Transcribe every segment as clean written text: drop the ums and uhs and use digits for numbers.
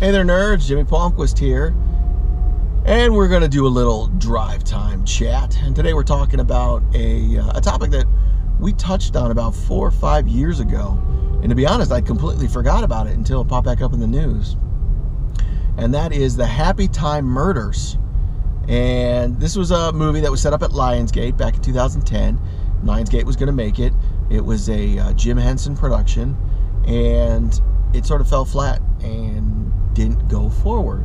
Hey there nerds, Jimmy Palmquist here, and we're going to do a little drive time chat. And today we're talking about a topic that we touched on about 4 or 5 years ago, and to be honest I completely forgot about it until it popped back up in the news. And that is The Happytime Murders. And this was a movie that was set up at Lionsgate back in 2010. Lionsgate was going to make it. It was a Jim Henson production, and it sort of fell flat and didn't go forward.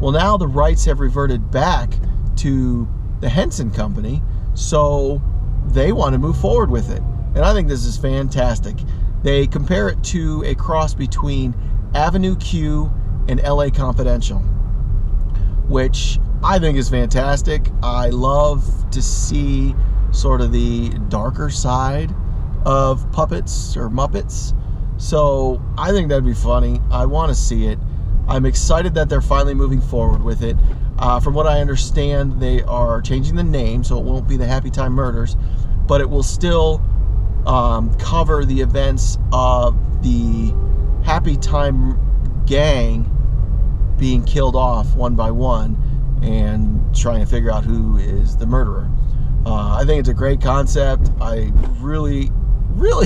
Well, now the rights have reverted back to the Henson company, so they want to move forward with it. And I think this is fantastic. They compare it to a cross between Avenue Q and LA Confidential, which I think is fantastic. I love to see sort of the darker side of puppets or Muppets, so I think that'd be funny. I want to see it. I'm excited that they're finally moving forward with it. From what I understand, they are changing the name, so it won't be The Happytime Murders, but it will still cover the events of the Happytime gang being killed off one by one and trying to figure out who is the murderer. I think it's a great concept. I really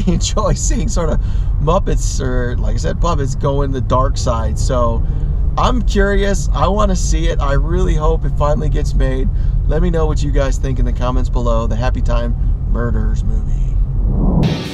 enjoy seeing sort of Muppets, or like I said, puppets, go in the dark side. So I'm curious. I want to see it. I really hope it finally gets made. Let me know what you guys think in the comments below. The Happytime Murders movie.